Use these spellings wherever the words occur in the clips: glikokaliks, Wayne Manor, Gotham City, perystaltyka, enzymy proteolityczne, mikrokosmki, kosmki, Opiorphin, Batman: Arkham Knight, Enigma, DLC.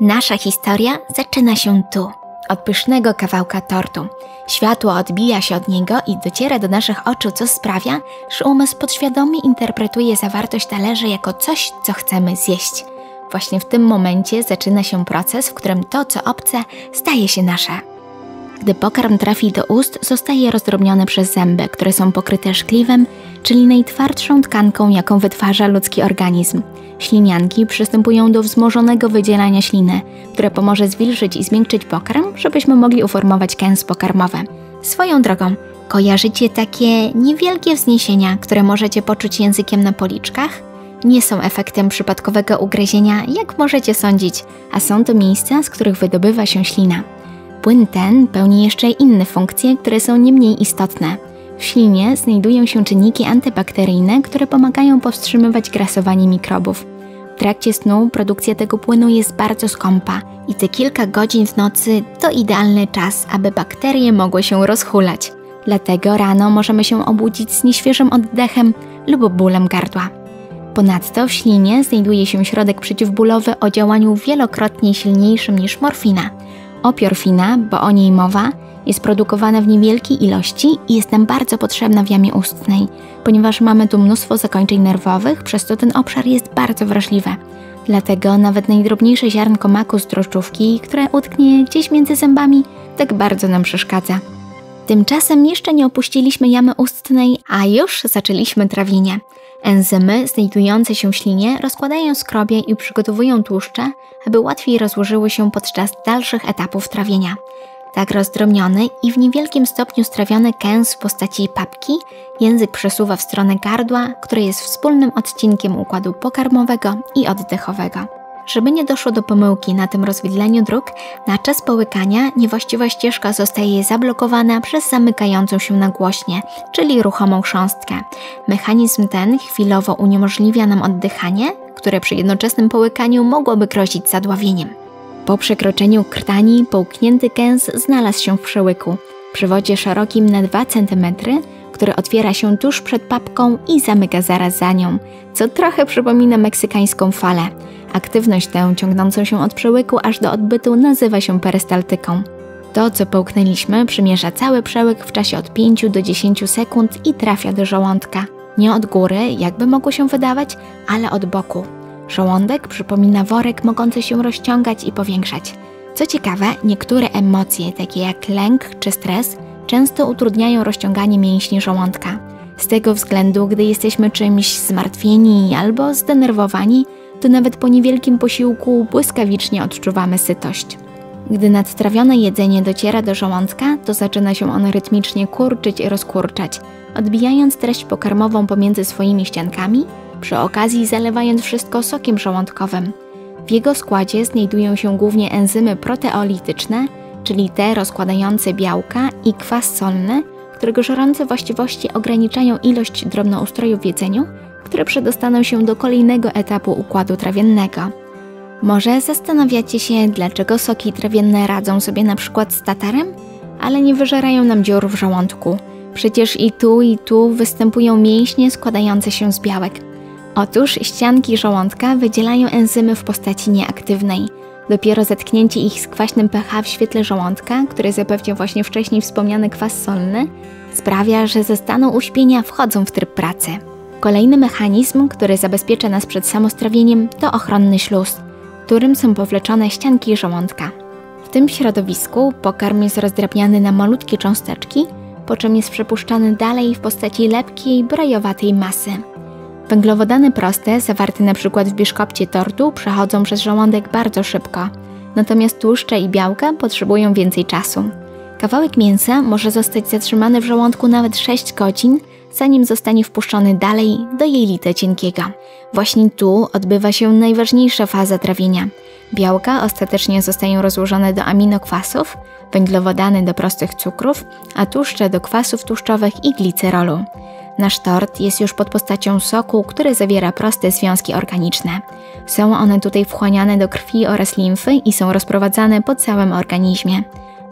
Nasza historia zaczyna się tu, od pysznego kawałka tortu. Światło odbija się od niego i dociera do naszych oczu, co sprawia, że umysł podświadomie interpretuje zawartość talerzy jako coś, co chcemy zjeść. Właśnie w tym momencie zaczyna się proces, w którym to, co obce, staje się nasze. Gdy pokarm trafi do ust, zostaje rozdrobniony przez zęby, które są pokryte szkliwem, czyli najtwardszą tkanką, jaką wytwarza ludzki organizm. Ślinianki przystępują do wzmożonego wydzielania śliny, które pomoże zwilżyć i zmiękczyć pokarm, żebyśmy mogli uformować kęs pokarmowe. Swoją drogą, kojarzycie takie niewielkie wzniesienia, które możecie poczuć językiem na policzkach? Nie są efektem przypadkowego ugryzienia, jak możecie sądzić, a są to miejsca, z których wydobywa się ślina. Płyn ten pełni jeszcze inne funkcje, które są nie mniej istotne. W ślinie znajdują się czynniki antybakteryjne, które pomagają powstrzymywać grasowanie mikrobów. W trakcie snu produkcja tego płynu jest bardzo skąpa i te kilka godzin w nocy to idealny czas, aby bakterie mogły się rozhulać. Dlatego rano możemy się obudzić z nieświeżym oddechem lub bólem gardła. Ponadto w ślinie znajduje się środek przeciwbólowy o działaniu wielokrotnie silniejszym niż morfina. Opiorfina, bo o niej mowa, jest produkowana w niewielkiej ilości i jest nam bardzo potrzebna w jamie ustnej, ponieważ mamy tu mnóstwo zakończeń nerwowych, przez co ten obszar jest bardzo wrażliwy. Dlatego nawet najdrobniejsze ziarnko maku z drożdżówki, które utknie gdzieś między zębami, tak bardzo nam przeszkadza. Tymczasem jeszcze nie opuściliśmy jamy ustnej, a już zaczęliśmy trawienie. Enzymy znajdujące się w ślinie rozkładają skrobie i przygotowują tłuszcze, aby łatwiej rozłożyły się podczas dalszych etapów trawienia. Tak rozdrobniony i w niewielkim stopniu strawiony kęs w postaci papki, język przesuwa w stronę gardła, które jest wspólnym odcinkiem układu pokarmowego i oddechowego. Żeby nie doszło do pomyłki na tym rozwidleniu dróg, na czas połykania niewłaściwa ścieżka zostaje zablokowana przez zamykającą się nagłośnie, czyli ruchomą chrząstkę. Mechanizm ten chwilowo uniemożliwia nam oddychanie, które przy jednoczesnym połykaniu mogłoby grozić zadławieniem. Po przekroczeniu krtani połknięty kęs znalazł się w przełyku, przy wodzie szerokim na 2 cm, który otwiera się tuż przed papką i zamyka zaraz za nią, co trochę przypomina meksykańską falę. Aktywność tę ciągnącą się od przełyku aż do odbytu nazywa się perystaltyką. To, co połknęliśmy, przymierza cały przełyk w czasie od 5 do 10 sekund i trafia do żołądka. Nie od góry, jakby mogło się wydawać, ale od boku. Żołądek przypomina worek mogący się rozciągać i powiększać. Co ciekawe, niektóre emocje, takie jak lęk czy stres, często utrudniają rozciąganie mięśni żołądka. Z tego względu, gdy jesteśmy czymś zmartwieni albo zdenerwowani, to nawet po niewielkim posiłku błyskawicznie odczuwamy sytość. Gdy nadtrawione jedzenie dociera do żołądka, to zaczyna się on rytmicznie kurczyć i rozkurczać, odbijając treść pokarmową pomiędzy swoimi ściankami, przy okazji zalewając wszystko sokiem żołądkowym. W jego składzie znajdują się głównie enzymy proteolityczne, czyli te rozkładające białka i kwas solny, którego żarące właściwości ograniczają ilość drobnoustrojów w jedzeniu, które przedostaną się do kolejnego etapu układu trawiennego. Może zastanawiacie się, dlaczego soki trawienne radzą sobie na przykład z tatarem, ale nie wyżerają nam dziur w żołądku. Przecież i tu występują mięśnie składające się z białek. Otóż ścianki żołądka wydzielają enzymy w postaci nieaktywnej. Dopiero zetknięcie ich z kwaśnym pH w świetle żołądka, który zapewnia właśnie wcześniej wspomniany kwas solny, sprawia, że ze stanu uśpienia wchodzą w tryb pracy. Kolejny mechanizm, który zabezpiecza nas przed samostrawieniem, to ochronny śluz, którym są powleczone ścianki żołądka. W tym środowisku pokarm jest rozdrabniany na malutkie cząsteczki, po czym jest przepuszczany dalej w postaci lepkiej, brajowatej masy. Węglowodany proste, zawarte np. w biszkopcie tortu, przechodzą przez żołądek bardzo szybko, natomiast tłuszcze i białka potrzebują więcej czasu. Kawałek mięsa może zostać zatrzymany w żołądku nawet 6 godzin, zanim zostanie wpuszczony dalej do jelita cienkiego. Właśnie tu odbywa się najważniejsza faza trawienia. Białka ostatecznie zostają rozłożone do aminokwasów, węglowodany do prostych cukrów, a tłuszcze do kwasów tłuszczowych i glicerolu. Nasz tort jest już pod postacią soku, który zawiera proste związki organiczne. Są one tutaj wchłaniane do krwi oraz limfy i są rozprowadzane po całym organizmie.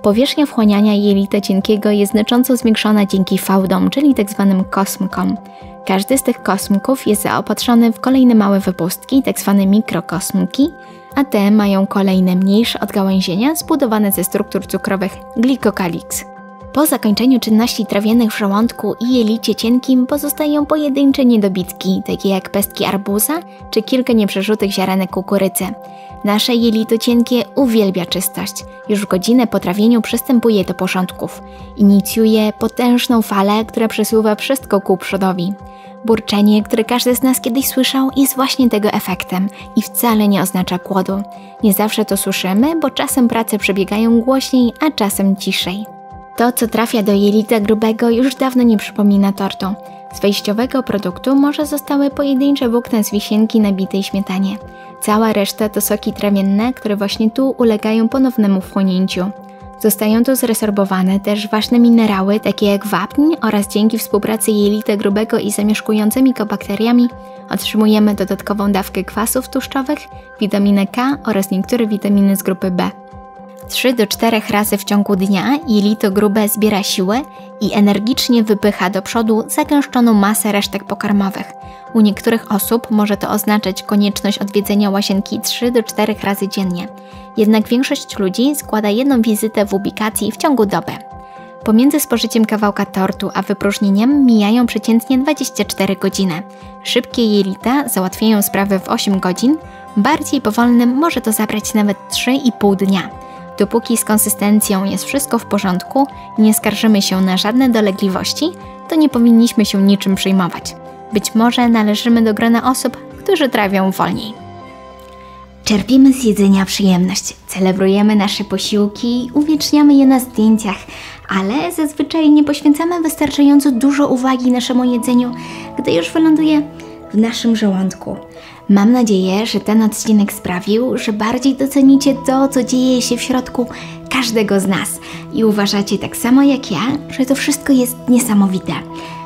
Powierzchnia wchłaniania jelita cienkiego jest znacząco zwiększona dzięki fałdom, czyli tzw. kosmkom. Każdy z tych kosmków jest zaopatrzony w kolejne małe wypustki, tzw. mikrokosmki, a te mają kolejne mniejsze odgałęzienia zbudowane ze struktur cukrowych glikokaliks. Po zakończeniu czynności trawiennych w żołądku i jelicie cienkim pozostają pojedyncze niedobitki, takie jak pestki arbuza czy kilka nieprzeżutych ziarenek kukurydzy. Nasze jelito cienkie uwielbia czystość. Już godzinę po trawieniu przystępuje do porządków. Inicjuje potężną falę, która przesuwa wszystko ku przodowi. Burczenie, które każdy z nas kiedyś słyszał, jest właśnie tego efektem i wcale nie oznacza głodu. Nie zawsze to słyszymy, bo czasem prace przebiegają głośniej, a czasem ciszej. To, co trafia do jelita grubego, już dawno nie przypomina tortu. Z wejściowego produktu może zostały pojedyncze włókna z wisienki na bitej śmietanie. Cała reszta to soki trawienne, które właśnie tu ulegają ponownemu wchłonięciu. Zostają tu zresorbowane też ważne minerały, takie jak wapń, oraz dzięki współpracy jelita grubego i zamieszkującymi go bakteriami otrzymujemy dodatkową dawkę kwasów tłuszczowych, witaminę K oraz niektóre witaminy z grupy B. 3 do 4 razy w ciągu dnia jelito grube zbiera siłę i energicznie wypycha do przodu zagęszczoną masę resztek pokarmowych. U niektórych osób może to oznaczać konieczność odwiedzenia łazienki 3 do 4 razy dziennie. Jednak większość ludzi składa jedną wizytę w ubikacji w ciągu doby. Pomiędzy spożyciem kawałka tortu a wypróżnieniem mijają przeciętnie 24 godziny. Szybkie jelita załatwiają sprawę w 8 godzin, bardziej powolnym może to zabrać nawet 3,5 dnia. Dopóki z konsystencją jest wszystko w porządku i nie skarżymy się na żadne dolegliwości, to nie powinniśmy się niczym przejmować. Być może należymy do grona osób, którzy trawią wolniej. Czerpiemy z jedzenia przyjemność, celebrujemy nasze posiłki, uwieczniamy je na zdjęciach, ale zazwyczaj nie poświęcamy wystarczająco dużo uwagi naszemu jedzeniu, gdy już wyląduje w naszym żołądku. Mam nadzieję, że ten odcinek sprawił, że bardziej docenicie to, co dzieje się w środku każdego z nas i uważacie tak samo jak ja, że to wszystko jest niesamowite,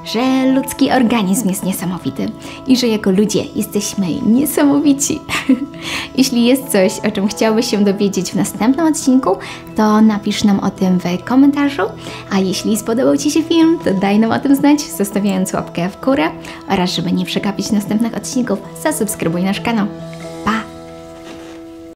że ludzki organizm jest niesamowity i że jako ludzie jesteśmy niesamowici. Jeśli jest coś, o czym chciałbyś się dowiedzieć w następnym odcinku, to napisz nam o tym w komentarzu, a jeśli spodobał Ci się film, to daj nam o tym znać, zostawiając łapkę w górę oraz żeby nie przegapić następnych odcinków, zasubskrybuj nasz kanał.